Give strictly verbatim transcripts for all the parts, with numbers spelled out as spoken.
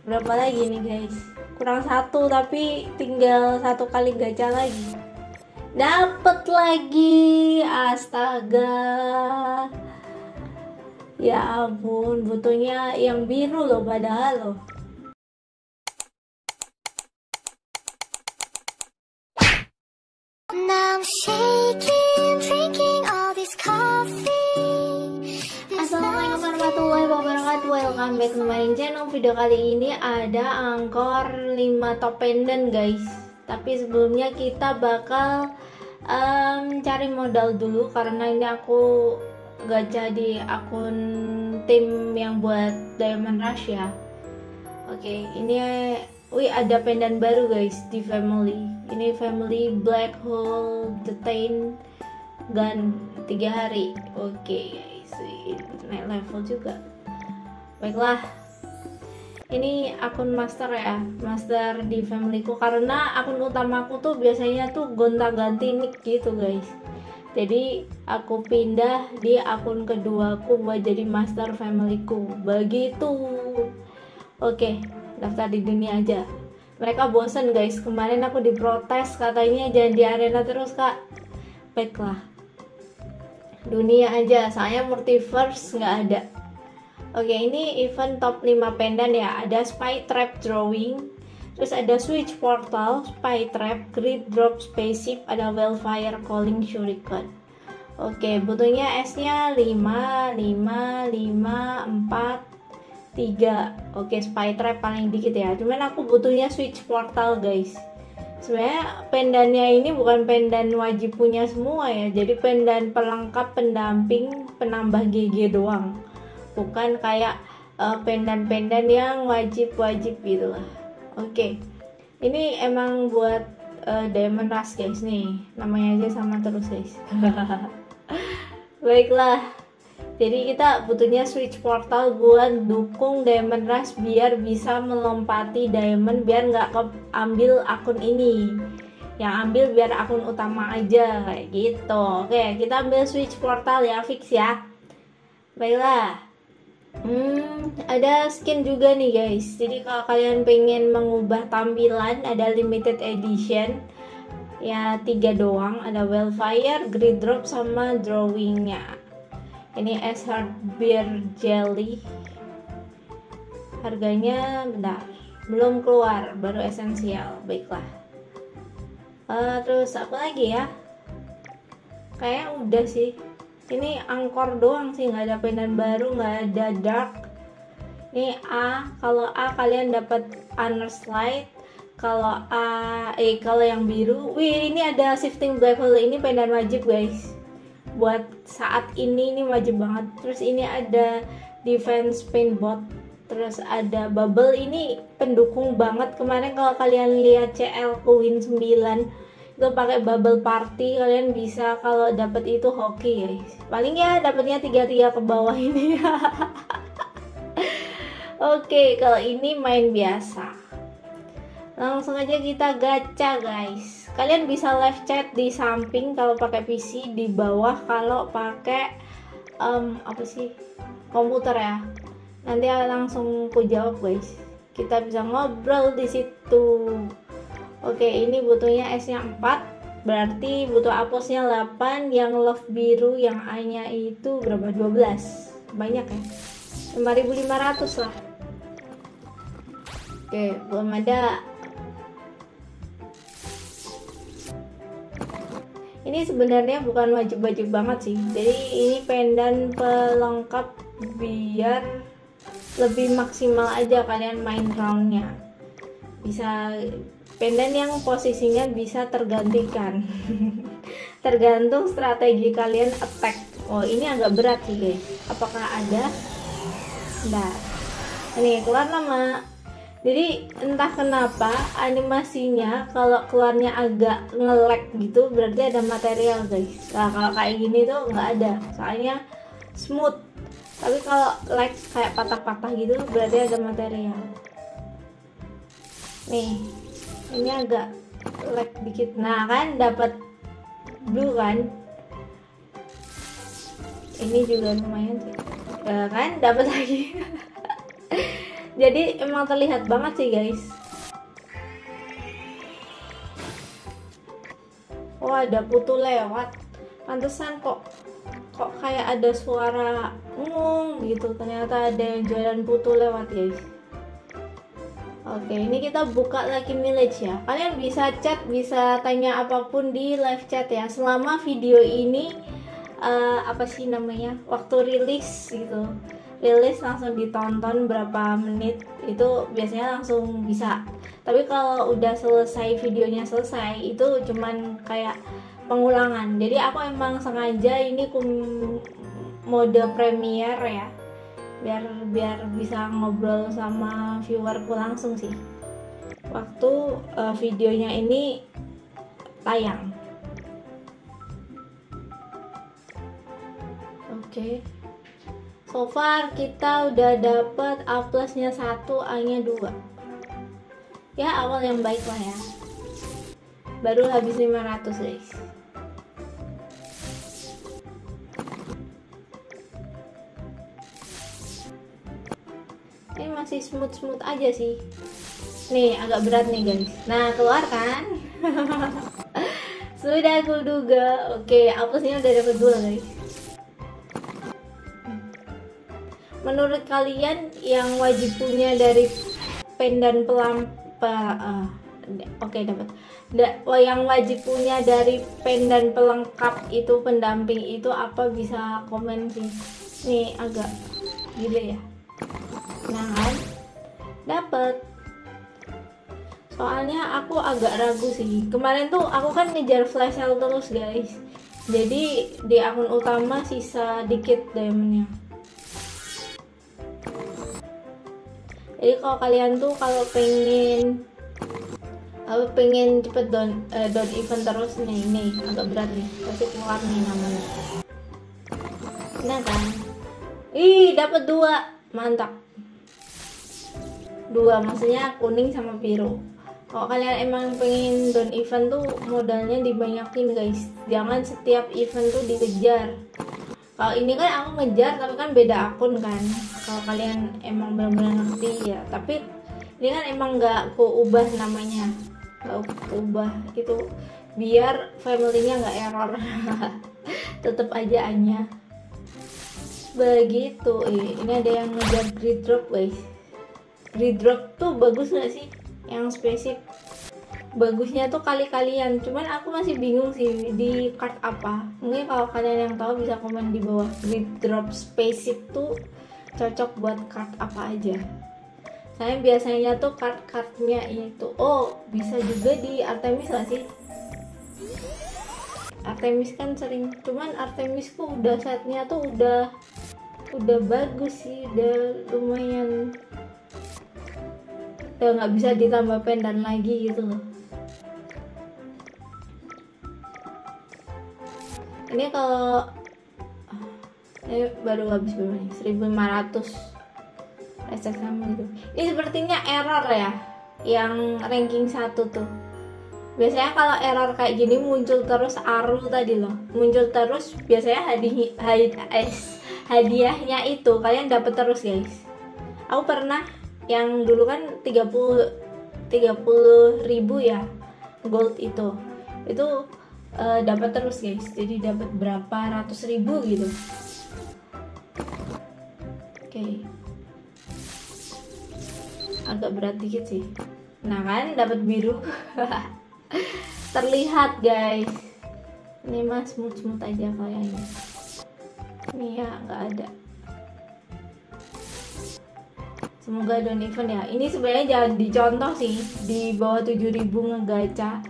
berapa lagi nih guys? Kurang satu, tapi tinggal satu kali gacha lagi. Dapet lagi, astaga. Ya ampun, butuhnya yang biru loh padahal loh. Assalamualaikum warahmatullahi wabarakatuh. Welcome back to my channel. Video kali ini ada Encore lima top pendant guys. Tapi sebelumnya kita bakal um, cari modal dulu, karena ini aku gacha di akun tim yang buat Diamond Rush ya. Oke, okay, ini wih ada pendan baru guys di family. Ini family Black Hole Detain Gun tiga hari. Oke okay, guys, wih, naik level juga. Baiklah, ini akun master ya, master di familyku, karena akun utamaku tuh biasanya tuh gonta-ganti nick gitu guys. Jadi aku pindah di akun keduaku buat jadi master familyku, begitu. Oke, daftar di dunia aja. Mereka bosen guys, kemarin aku diprotes katanya jangan di arena terus kak. Baiklah, dunia aja, soalnya multiverse nggak ada. Oke, ini event top lima pendant ya, ada spy trap drawing. Terus ada switch portal, spy trap, grid drop spaceship, ada wildfire calling shuriken. Oke, butuhnya S-nya lima, lima, lima, empat, tiga. Oke, spy trap paling dikit ya. Cuman aku butuhnya switch portal, guys. Sebenarnya pendannya ini bukan pendan wajib punya semua ya. Jadi pendan pelengkap, pendamping, penambah G G doang. Bukan kayak uh, pendan-pendan yang wajib-wajib gitu lah. Oke, okay. Ini emang buat uh, Diamond Rush guys nih, namanya aja sama terus guys. Baiklah, jadi kita butuhnya switch portal buat dukung Diamond Rush biar bisa melompati diamond, biar nggak ambil akun ini, yang ambil biar akun utama aja kayak gitu. Oke, okay, kita ambil switch portal ya, fix ya. Baiklah. Hmm, ada skin juga nih guys. Jadi kalau kalian pengen mengubah tampilan, ada limited edition ya, tiga doang. Ada wildfire, grid drop, sama drawingnya. Ini es hard beer jelly. Harganya bentar, belum keluar, baru esensial. Baiklah. Uh, terus apa lagi ya? Kayaknya udah sih. Ini angkor doang sih, nggak ada pendan baru, nggak ada dark. Ini A, kalau A kalian dapat honor slide. Kalau A, eh kalau yang biru, wih ini ada shifting black hole, ini pendan wajib guys. Buat saat ini ini wajib banget. Terus ini ada defense paintbot. Terus ada bubble, ini pendukung banget. Kemarin kalau kalian lihat C L Queen sembilan itu pakai bubble party, kalian bisa kalau dapat itu hoki guys. Paling ya dapatnya tiga tiga ke bawah ini. Oke, kalau ini main biasa. Langsung aja kita gacha guys. Kalian bisa live chat di samping kalau pakai P C, di bawah kalau pakai um, apa sih? komputer ya. Nanti langsung ku jawab guys. Kita bisa ngobrol di situ. Oke, ini butuhnya S-nya empat, berarti butuh apusnya delapan, yang love biru, yang A-nya itu berapa? dua belas. Banyak ya? lima ribu lima ratus lah. Oke, belum ada. Ini sebenarnya bukan wajib-wajib banget sih. Jadi ini pendan pelengkap biar lebih maksimal aja kalian main roundnya. Bisa pendan yang posisinya bisa tergantikan. Tergantung strategi kalian attack. Oh, ini agak berat sih guys. Apakah ada? Nah, ini keluar lama. Jadi entah kenapa animasinya kalau keluarnya agak nge-lag gitu, berarti ada material guys. Nah, kalau kayak gini tuh nggak ada, soalnya smooth. Tapi kalau lag kayak patah-patah gitu, berarti ada material. Nih, ini agak lag dikit. Nah kan dapat blue kan. Ini juga lumayan sih. Nah, kan dapat lagi. Jadi emang terlihat banget sih guys. Wah, ada putu lewat. Pantesan kok kok kayak ada suara ngung gitu. Ternyata ada yang jualan putu lewat guys. Oke, ini kita buka lagi Village ya. Kalian bisa chat, bisa tanya apapun di live chat ya. Selama video ini uh, apa sih namanya, waktu rilis gitu, rilis langsung ditonton berapa menit itu biasanya langsung bisa. Tapi kalau udah selesai videonya selesai itu cuman kayak pengulangan. Jadi aku emang sengaja ini kum mode premiere ya, biar biar bisa ngobrol sama viewerku langsung sih waktu uh, videonya ini tayang. Oke. Okay. So far kita udah dapet A plusnya satu, A nya dua. Ya awal yang baik lah ya. Baru habis lima ratus guys. Ini masih smooth-smooth aja sih. Nih agak berat nih guys. Nah keluar kan. Sudah aku duga. Oke, A plusnya udah dapet dua guys. Menurut kalian yang wajib punya dari pendan pelampa uh, oke okay, dapat da, yang wajib punya dari pendan pelengkap itu, pendamping itu apa, bisa komen sih. Nih agak gila ya. Nah kan dapat. Soalnya aku agak ragu sih. Kemarin tuh aku kan ngejar flash sale terus guys. Jadi di akun utama sisa dikit diamondnya. Jadi kalau kalian tuh kalau pengen kalau pengen cepet down uh, down event terus, nih nih agak berat nih, pasti keluar nih namanya. Nah kan, ih dapat dua, mantap. Dua maksudnya kuning sama biru. Kalau kalian emang pengen down event tuh modalnya dibanyakin guys, jangan setiap event tuh dikejar. Kalau ini kan aku ngejar tapi kan beda akun kan. Kalau kalian emang benar-benar ngerti ya, tapi ini kan emang nggak aku ubah namanya, nggak aku ubah itu biar family-nya nggak error. Tetap aja Anya begitu. Eh, ini ada yang ngejar grid drop guys. Grid drop tuh bagus nggak sih? Yang spesifik bagusnya tuh kali-kalian, cuman aku masih bingung sih di card apa. Mungkin kalau kalian yang tahu bisa komen di bawah, di drop spaceship tuh cocok buat card apa aja. Saya biasanya tuh card-cardnya itu, oh bisa juga di Artemis gak sih? Artemis kan sering, cuman Artemisku udah setnya tuh udah udah bagus sih, udah lumayan, udah nggak bisa ditambah pendan lagi gitu loh. Ini kalau ini baru habis berapa nih? seribu lima ratus resek sama gitu. Ini sepertinya error ya, yang ranking satu tuh. Biasanya kalau error kayak gini muncul terus aru tadi loh, muncul terus biasanya hadiah hadiahnya itu kalian dapat terus guys. Aku pernah yang dulu kan tiga puluh ribu ya gold itu. Itu Uh, dapat terus guys, jadi dapat berapa ratus ribu gitu. Oke, okay. Agak berat dikit sih. Nah kan dapat biru. Terlihat guys, ini mas smooth smooth aja kayaknya. Ini ya nggak ada. Semoga down event ya. Ini sebenarnya jangan dicontoh sih, di bawah tujuh ribu ngegacha.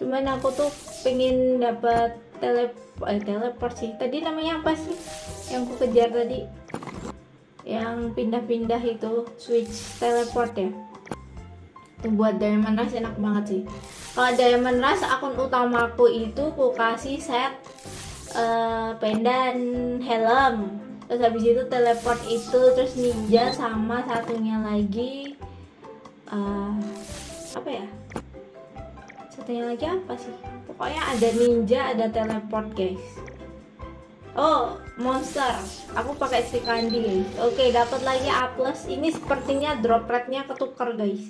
Cuman aku tuh pengen dapat telep eh, teleport sih. Tadi namanya apa sih yang aku kejar tadi? Yang pindah-pindah itu, switch teleport ya. Itu buat Diamond Rush enak banget sih. Kalau Diamond Rush akun utamaku itu aku kasih set uh, pendan helm. Terus habis itu teleport itu, terus ninja sama satunya lagi uh, apa ya? Satunya lagi apa sih? Pokoknya ada ninja, ada teleport guys. Oh, monster. Aku pakai Srikandi. Oke, dapat lagi A plus. Ini sepertinya drop rate-nya ketuker, guys.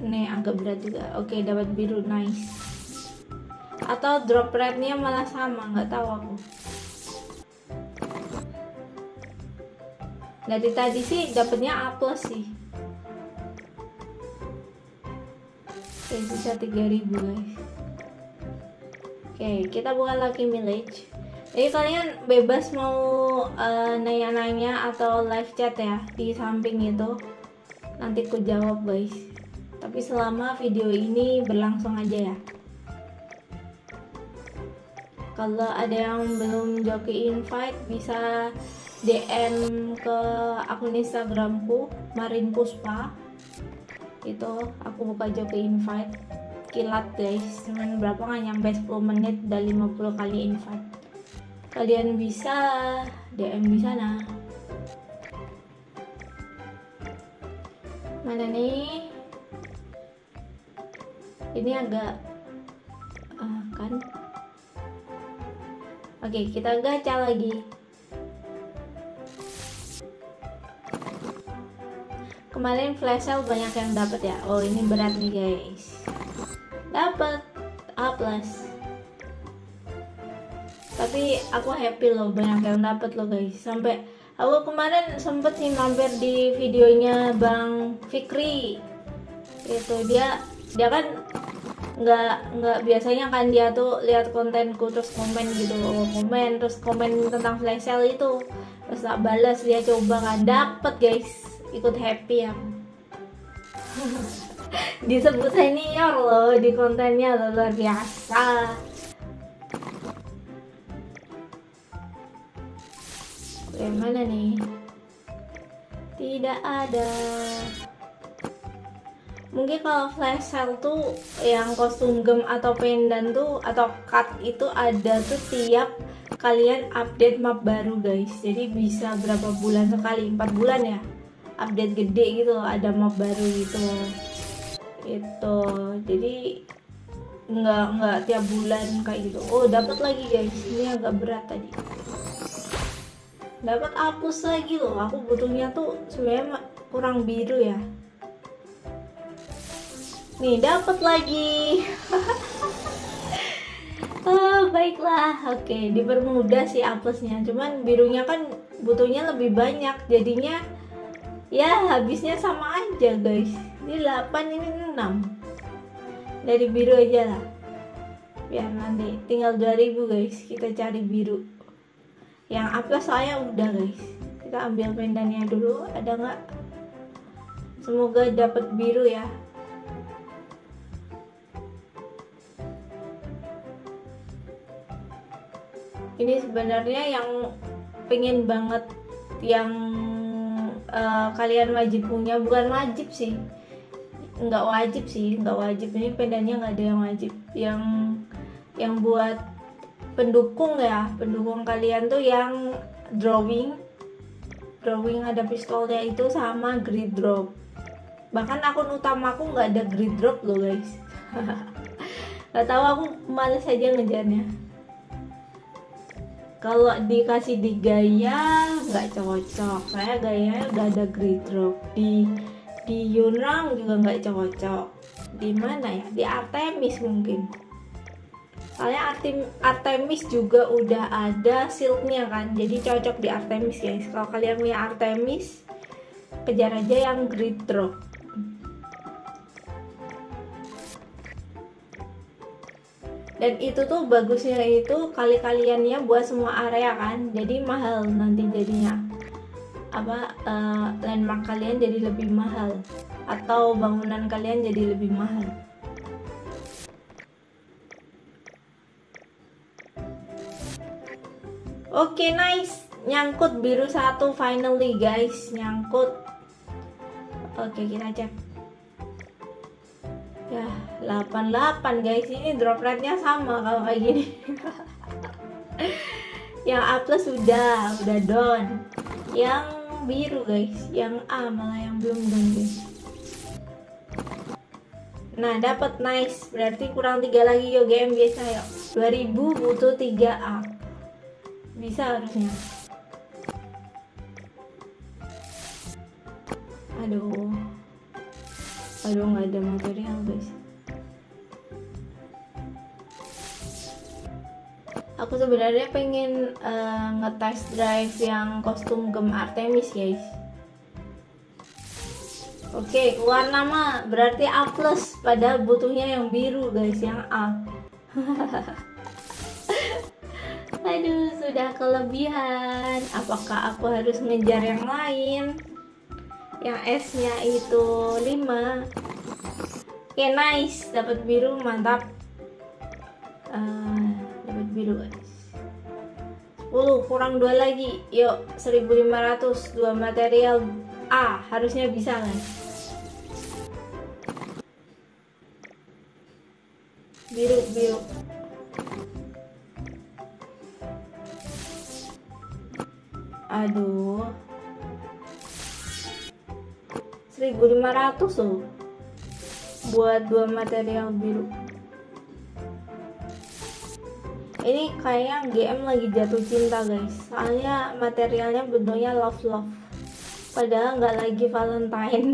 Nih, agak berat juga. Oke, dapat biru, nice. Atau drop rate-nya malah sama, nggak tahu aku. Dari tadi sih dapatnya A plus sih. Oke, sisa tiga ribu, guys. Oke, okay, kita buka Lucky Village. Jadi kalian bebas mau nanya-nanya uh, atau live chat ya di samping itu. Nanti ku jawab, guys. Tapi selama video ini berlangsung aja ya. Kalau ada yang belum joki invite bisa D M ke akun Instagramku marinepuspa. Itu aku buka joki invite. Kilat, guys, cuman berapa, nggak nyampe sepuluh menit dan lima puluh kali invite. Kalian bisa D M di sana. Mana nih, ini agak uh, kan. Oke, kita gacha lagi. Kemarin flash sale banyak yang dapat ya. Oh, ini berat nih, guys. Dapat A plus. Tapi aku happy loh, banyak yang dapat loh, guys. Sampai aku kemarin sempet sih mampir di videonya Bang Fikri. Itu dia dia kan nggak nggak biasanya kan, dia tuh lihat kontenku terus komen gitu, komen terus komen tentang flash sale itu. Terus tak balas, dia coba kan, dapat, guys. Ikut happy ya. Disebut senior loh di kontennya, loh, luar biasa. Oke, mana nih? Tidak ada. Mungkin kalau flash sale tuh yang kostum gem atau pendan tuh atau card itu ada tuh tiap kalian update map baru, guys. Jadi bisa berapa bulan sekali, empat bulan ya, update gede gitu, ada map baru gitu. Itu jadi nggak nggak tiap bulan kayak gitu. Oh, dapat lagi, guys. Ini agak berat tadi. Dapat hapus lagi loh. Aku butuhnya tuh sebenarnya kurang biru ya. Nih, dapat lagi. Oh, baiklah. Oke, dipermudah sih hapusnya. Cuman birunya kan butuhnya lebih banyak. Jadinya ya habisnya sama aja, guys. Ini delapan, ini enam. Dari biru aja lah, biar nanti tinggal dua ribu, guys. Kita cari biru. Yang apa saya udah, guys. Kita ambil pendannya dulu, ada nggak? Semoga dapat biru ya. Ini sebenarnya yang pengen banget, yang uh, kalian wajib punya. Bukan wajib sih, nggak wajib sih, nggak wajib. Ini pendannya nggak ada yang wajib. Yang yang buat pendukung ya, pendukung kalian tuh yang drawing, drawing ada pistolnya itu sama grid drop. Bahkan akun utamaku nggak ada grid drop loh, guys. Nggak tahu, aku males aja ngejarnya. Kalau dikasih di gaya nggak cocok. Saya gayanya udah ada grid drop di di Yunrang juga nggak cocok. Di mana ya, di Artemis mungkin, soalnya Artemis juga udah ada silknya kan, jadi cocok di Artemis, guys. Kalau kalian punya Artemis, kejar aja yang grid drop. Dan itu tuh bagusnya itu kali kaliannya buat semua area kan, jadi mahal nanti jadinya. Apa uh, landmark kalian jadi lebih mahal atau bangunan kalian jadi lebih mahal. Oke, okay, nice, nyangkut biru satu finally, guys, nyangkut. Oke, okay, kita cek ya. Delapan delapan, guys. Ini drop rate nya sama kalau kayak gini. Yang A plus sudah udah down. Yang biru, guys, yang A malah yang belum dong, guys. Nah, dapat nice. Berarti kurang tiga lagi yo game biasa yo. dua ribu butuh tiga A. Bisa harusnya. Aduh. Aduh, nggak ada material, guys. Aku sebenarnya pengen uh, ngetest drive yang kostum Gem Artemis, guys. Oke, okay, warna mah berarti A plus, padahal butuhnya yang biru, guys, yang A. Aduh, sudah kelebihan. Apakah aku harus ngejar yang lain? Yang S-nya itu lima. Oke, okay, nice. Dapat biru, mantap. Uh, dapat biru, guys. sepuluh kurang dua lagi. Yuk, seribu lima ratus, dua material A, harusnya bisa, guys. Biru, biru. Aduh, seribu lima ratus loh buat dua material biru. Ini kayaknya G M lagi jatuh cinta, guys. Soalnya materialnya bentuknya love love, padahal nggak lagi Valentine.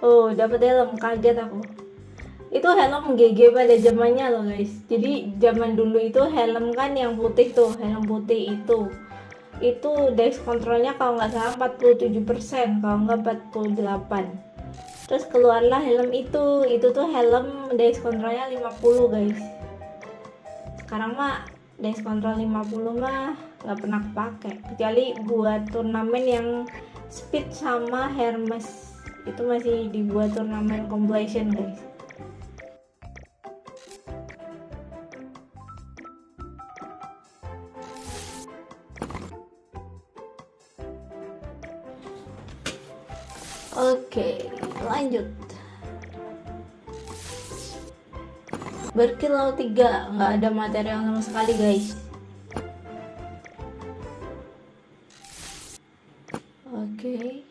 Oh, dapat helm, kaget aku. Itu helm G G pada zamannya loh, guys. Jadi zaman dulu itu helm kan yang putih tuh, helm putih itu. Itu dex kontrolnya kalau nggak salah empat puluh tujuh persen, kalau nggak empat puluh delapan. Terus keluarlah helm itu. Itu tuh helm dex kontrolnya lima puluh, guys. Sekarang mah dex kontrol lima puluh mah nggak pernah pakai, kecuali buat turnamen yang Speed sama Hermes. Itu masih dibuat turnamen completion, guys. Oke, lanjut. Berkilau tiga, nggak ada material sama sekali, guys. Oke.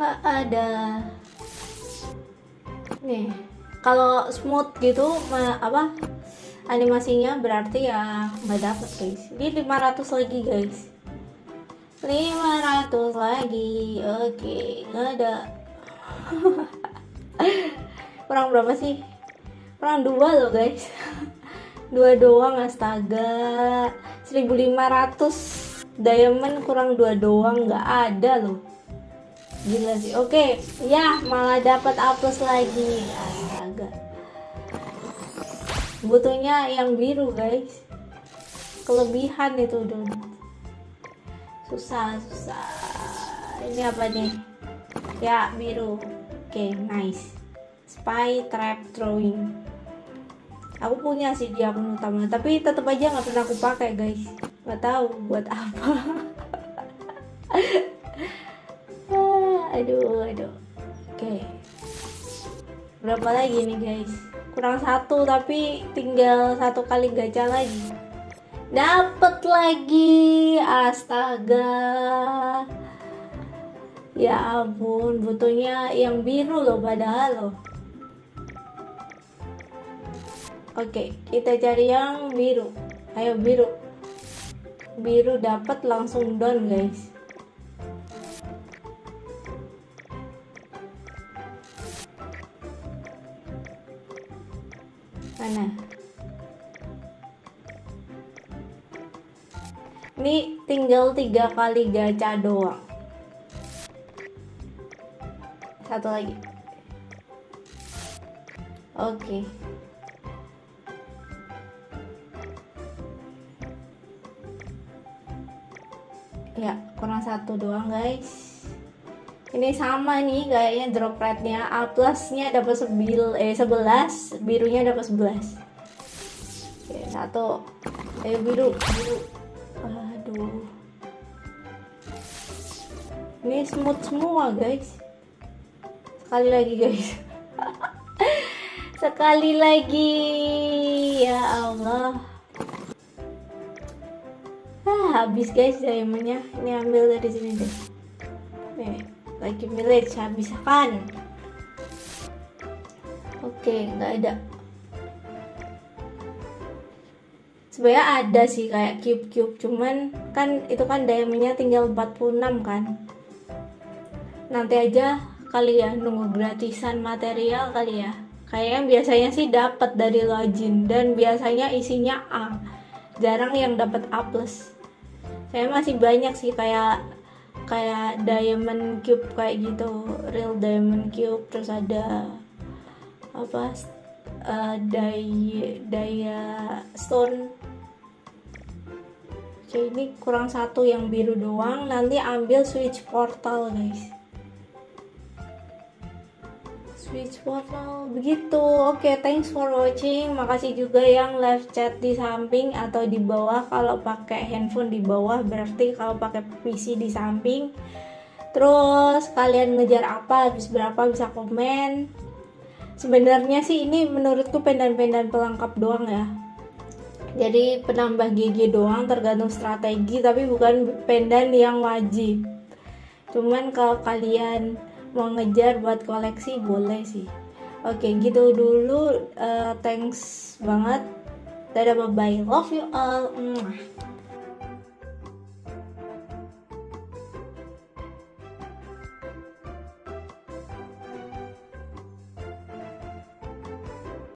Nggak ada nih. Kalau smooth gitu apa animasinya, berarti ya nggak dapet, guys. Ini lima ratus lagi, guys. Lima ratus lagi. Oke, nggak ada. Kurang berapa sih? Kurang dua loh, guys. Dua doang, astaga. Seribu lima ratus diamond kurang dua doang, nggak ada loh. Gila sih. Oke, ya malah dapat A plus lagi. Astaga. Butuhnya yang biru, guys. Kelebihan itu dulu. Susah, susah. Ini apa nih? Ya, biru. Oke, nice. Spy trap throwing. Aku punya sih di akun utama, tapi tetap aja nggak pernah aku pakai, guys. Nggak tahu buat apa. Aduh, aduh. Oke, okay. Berapa lagi nih, guys? Kurang satu, tapi tinggal satu kali gacha lagi. Dapat lagi, astaga. Ya ampun, butuhnya yang biru loh, padahal loh. Oke, okay, kita cari yang biru. Ayo biru. Biru dapat langsung down, guys. Mana? Ini tinggal tiga kali gacha doang. Satu lagi. Oke. Ya, kurang satu doang, guys. Ini sama nih kayaknya drop rate-nya. A plus-nya dapat sebelas, birunya dapat sebelas. Oke, satu. Ayo biru, biru. Aduh. Ini smooth semua, guys. sekali lagi guys. Sekali lagi, ya Allah. Ah, habis guys diamondnya. Ini ambil dari sini deh. Nih, lagi village habis apaan? Oke, nggak ada. Sebenarnya ada sih kayak cube-cube, cuman kan itu kan diamondnya tinggal empat puluh enam kan. Nanti aja kali ya, nunggu gratisan material kali ya. Kayaknya biasanya sih dapat dari login dan biasanya isinya A. Jarang yang dapat A plus. Saya masih banyak sih kayak kayak diamond cube kayak gitu, real diamond cube, terus ada apa? Uh, daya, daya stone. Jadi ini kurang satu yang biru doang. Nanti ambil switch portal guys. Switch portal begitu. Oke, okay, thanks for watching. Makasih juga yang live chat di samping atau di bawah. Kalau pakai handphone di bawah, berarti kalau pakai P C di samping. Terus kalian ngejar apa, habis berapa, bisa komen. Sebenarnya sih ini menurutku pendan-pendan pelengkap doang ya. Jadi penambah G G doang, tergantung strategi, tapi bukan pendan yang wajib. Cuman kalau kalian mau ngejar buat koleksi boleh sih. Oke, gitu dulu. Uh, thanks banget. Dadah, bye-bye. Love you all.